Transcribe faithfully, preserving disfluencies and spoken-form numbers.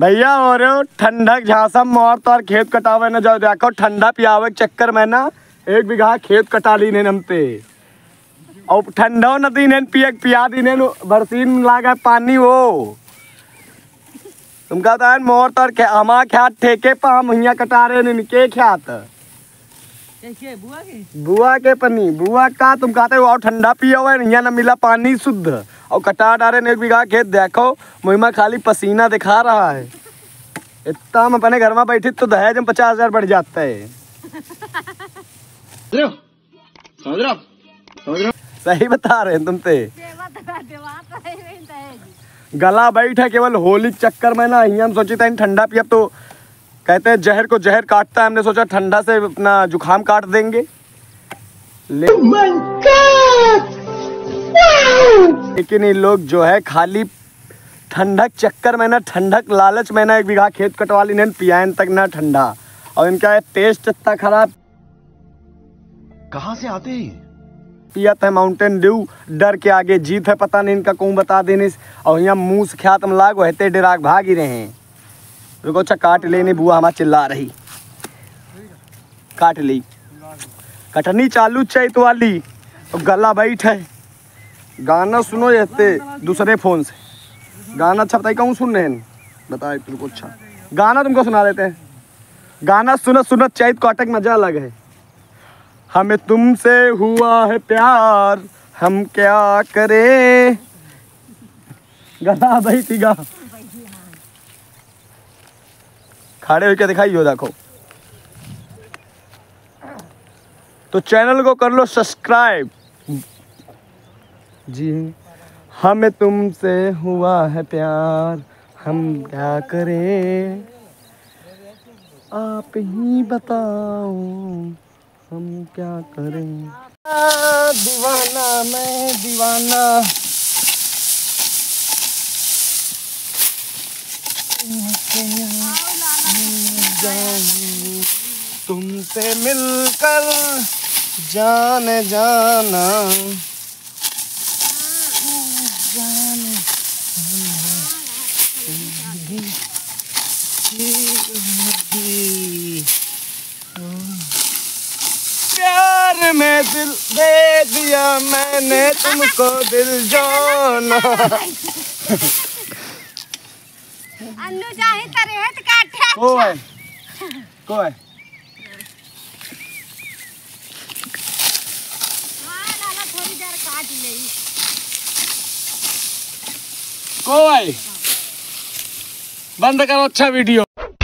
भैया और ठंडक झासम और तोर खेत कटावे न जाओ देखो ठंडा पियावे के चक्कर में ना एक बिघा खेत कटा ली ने हमते और ठंडा न दीन पिया पिया दीने बरसीन लागे पानी वो तुम कहता है मोर तर हमारा ख्यात ठेके पर हम हिया कटा रहे इनके ख्यात बुआ के बुआ के पनी बुआ का तुम कहते हो और ठंडा पिया हुआ है यहाँ न मिला पानी शुद्ध और कटा डाले ने एक बीघा खेत देखो मुहिमा खाली पसीना दिखा रहा है। इतना हम अपने घर में बैठी तो दहेज में पचास हजार बढ़ जाता है। सही बता रहे हैं तुमसे गला बैठा केवल होली चक्कर में ना हम सोचे थे ठंडा पिया तो कहते हैं जहर को जहर काटता है हमने सोचा ठंडा से अपना जुखाम काट देंगे ले... oh लेकिन ये लोग जो है खाली ठंडक चक्कर में ना ठंडक लालच में ना एक बीघा खेत कटवा ली नहीं पियान तक ना ठंडा और इनका टेस्ट इतना खराब कहाँ से आते हैं पिया है माउंटेन ड्यू डर के आगे जीत है पता नहीं इनका कहूँ बता देने और यहाँ मुँह से ख्यात हम लाग वहते डराग भाग ही रहे हैं। रुको अच्छा काट लेने बुआ हमारा चिल्ला रही काट ली कटनी चालू चैत वाली तो गला बैठ है गाना सुनो जैसे दूसरे फ़ोन से गाना अच्छा बताइए कहूँ सुन रहे हैं बताए तुमको अच्छा गाना तुमको सुना देते हैं गाना सुनो सुनो चैत काटक मज़ा अलग है। हमें तुमसे हुआ है प्यार हम क्या करें गला भाई थी गा खड़े होकर दिखाई हो देखो तो चैनल को कर लो सब्सक्राइब जी। हमें तुमसे हुआ है प्यार हम क्या करें आप ही बताओ हम क्या करें दीवाना मैं दीवाना तुमसे मिलकर जान जाना जान प्यार में दिल दे दिया मैंने तुमको दिल जाना अन्नू जाहि तरे हट काटे को है को है हां लाला थोड़ी देर काट ले को है बंद करो अच्छा वीडियो।